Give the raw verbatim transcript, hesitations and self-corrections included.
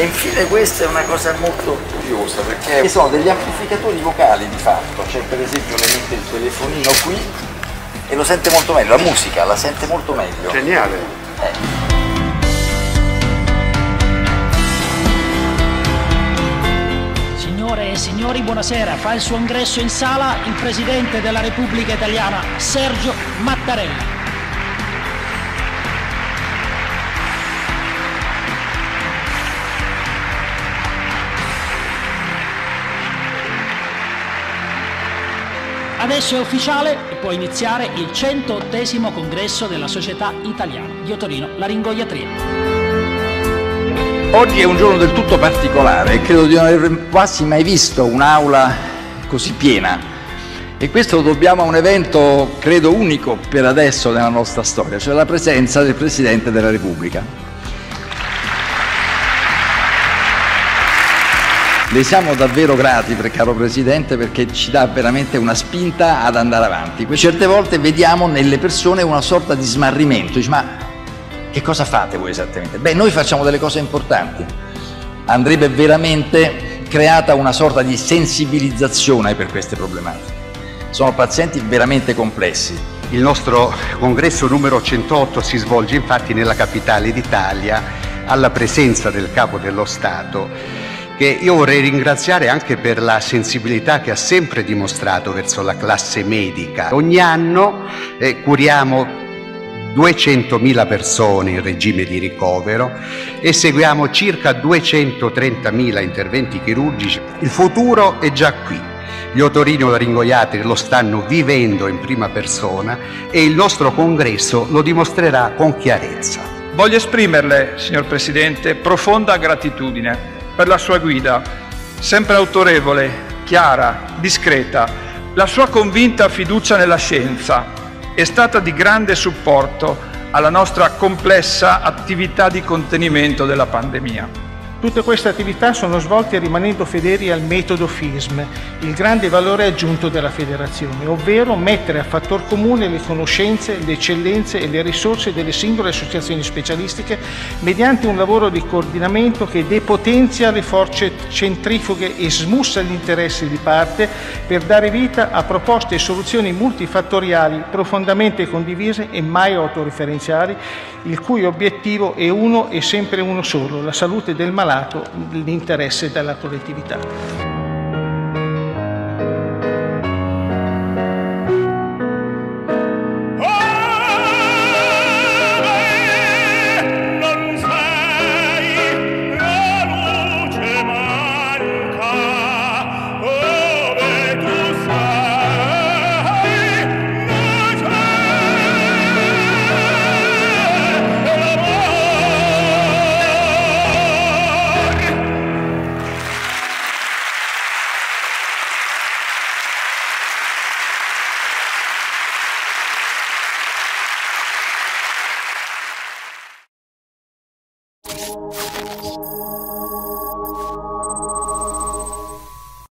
E infine questa è una cosa molto curiosa, perché che sono degli amplificatori vocali di fatto. C'è per esempio che mette il telefonino qui e lo sente molto meglio, la musica la sente molto meglio. Geniale! Eh. Signore e signori, buonasera. Fa il suo ingresso in sala il Presidente della Repubblica Italiana, Sergio Mattarella. Adesso è ufficiale e può iniziare il centoottesimo congresso della Società Italiana di Otorinolaringoiatria. Oggi è un giorno del tutto particolare e credo di non aver quasi mai visto un'aula così piena, e questo lo dobbiamo a un evento credo unico per adesso nella nostra storia, cioè la presenza del Presidente della Repubblica. Le siamo davvero grati, per caro Presidente, perché ci dà veramente una spinta ad andare avanti. Certe volte vediamo nelle persone una sorta di smarrimento. Dici, ma che cosa fate voi esattamente? Beh, noi facciamo delle cose importanti. Andrebbe veramente creata una sorta di sensibilizzazione per queste problematiche. Sono pazienti veramente complessi. Il nostro congresso numero centootto si svolge infatti nella capitale d'Italia, alla presenza del Capo dello Stato, che io vorrei ringraziare anche per la sensibilità che ha sempre dimostrato verso la classe medica. Ogni anno eh, curiamo duecentomila persone in regime di ricovero e seguiamo circa duecentotrentamila interventi chirurgici. Il futuro è già qui. Gli otorinolaringoiatri lo stanno vivendo in prima persona e il nostro congresso lo dimostrerà con chiarezza. Voglio esprimerle, signor Presidente, profonda gratitudine per la sua guida, sempre autorevole, chiara, discreta. La sua convinta fiducia nella scienza è stata di grande supporto alla nostra complessa attività di contenimento della pandemia. Tutte queste attività sono svolte rimanendo fedeli al metodo F I S M, il grande valore aggiunto della Federazione, ovvero mettere a fattor comune le conoscenze, le eccellenze e le risorse delle singole associazioni specialistiche mediante un lavoro di coordinamento che depotenzia le forze centrifughe e smussa gli interessi di parte per dare vita a proposte e soluzioni multifattoriali profondamente condivise e mai autoreferenziali, il cui obiettivo è uno e sempre uno solo: la salute del malato, l'interesse della collettività.